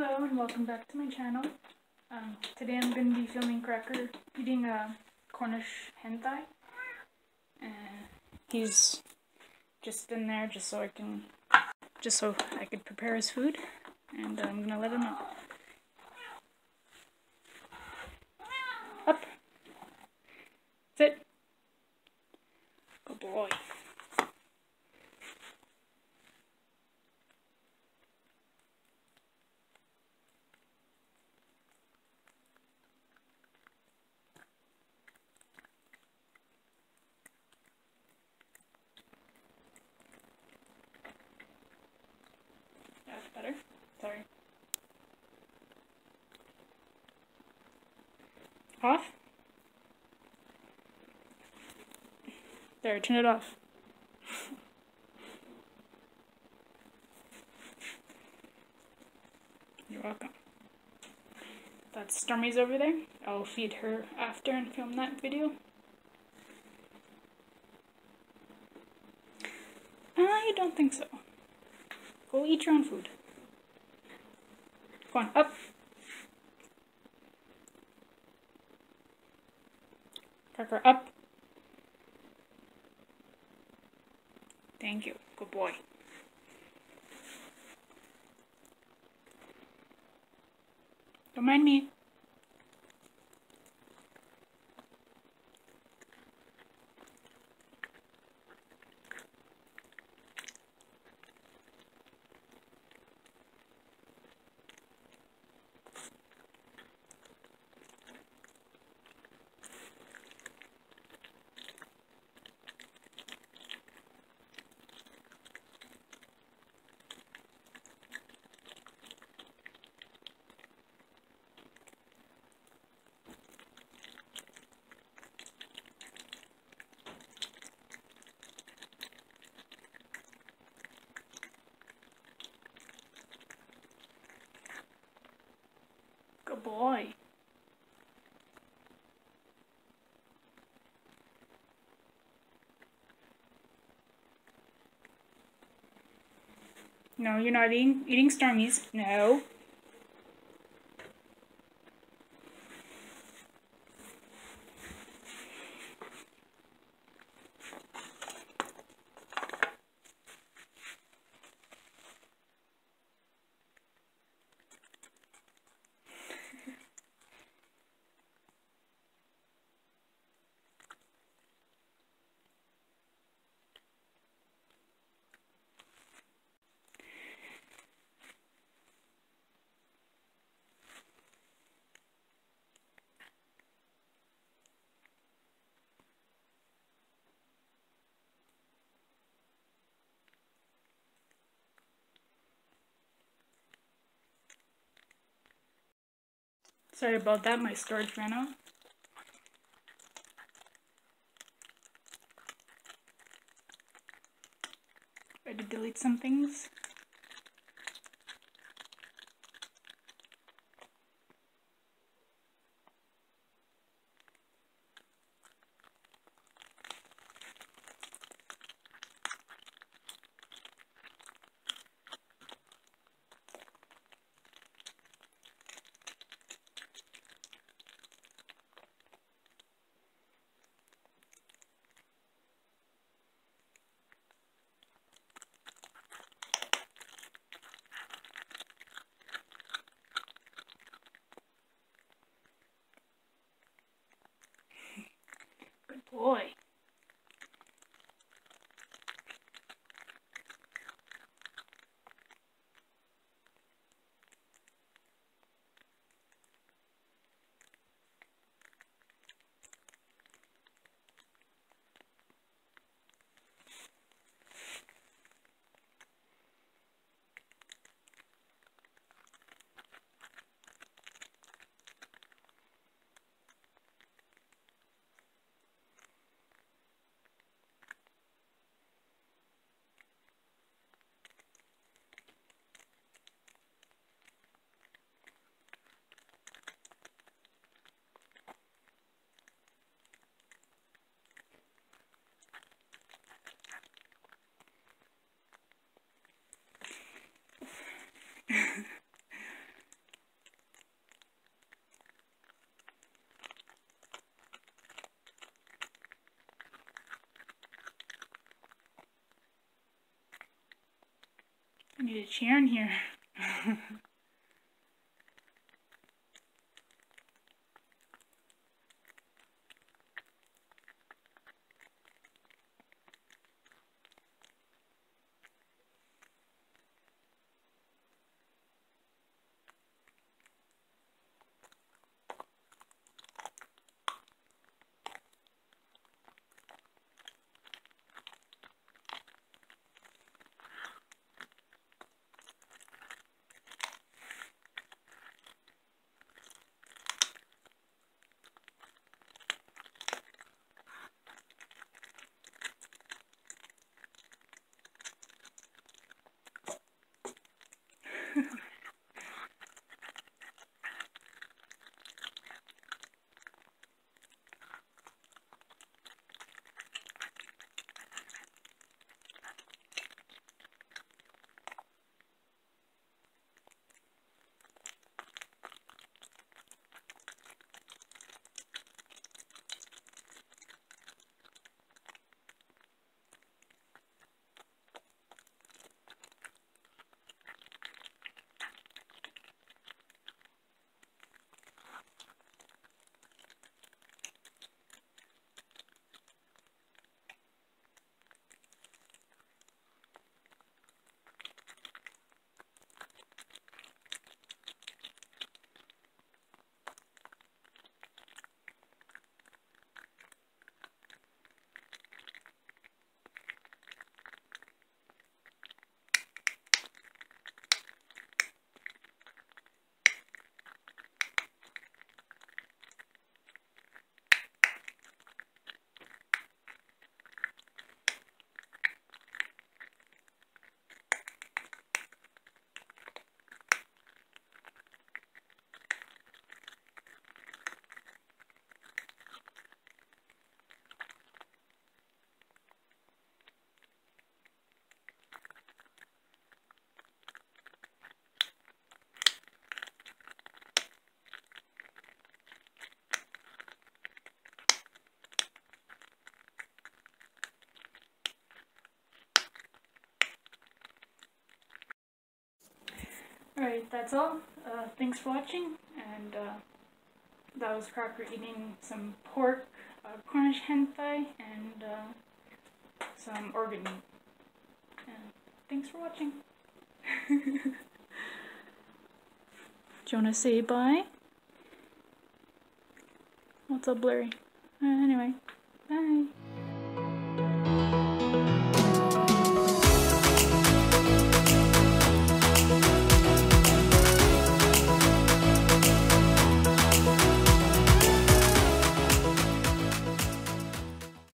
Hello and welcome back to my channel. Today I'm going to be filming Cracker eating a Cornish hen thigh. And he's just in there just so I could prepare his food, and I'm going to let him up. Up. Sit. Good boy. Better? Sorry. Off? There, turn it off. You're welcome. That's Stormie's over there. I'll feed her after and film that video. I don't think so. Go eat your own food. Go on, up. Cracker, up. Thank you. Good boy. Don't mind me. Good boy. No, you're not eating Stormies. No. Sorry about that, my storage ran out. I had to delete some things. Boy. need a chair in here. Alright, that's all. Thanks for watching, and that was Cracker eating some pork, Cornish hen thigh, and some organ meat. Thanks for watching. Do you want to say bye? What's up, blurry? Anyway, bye.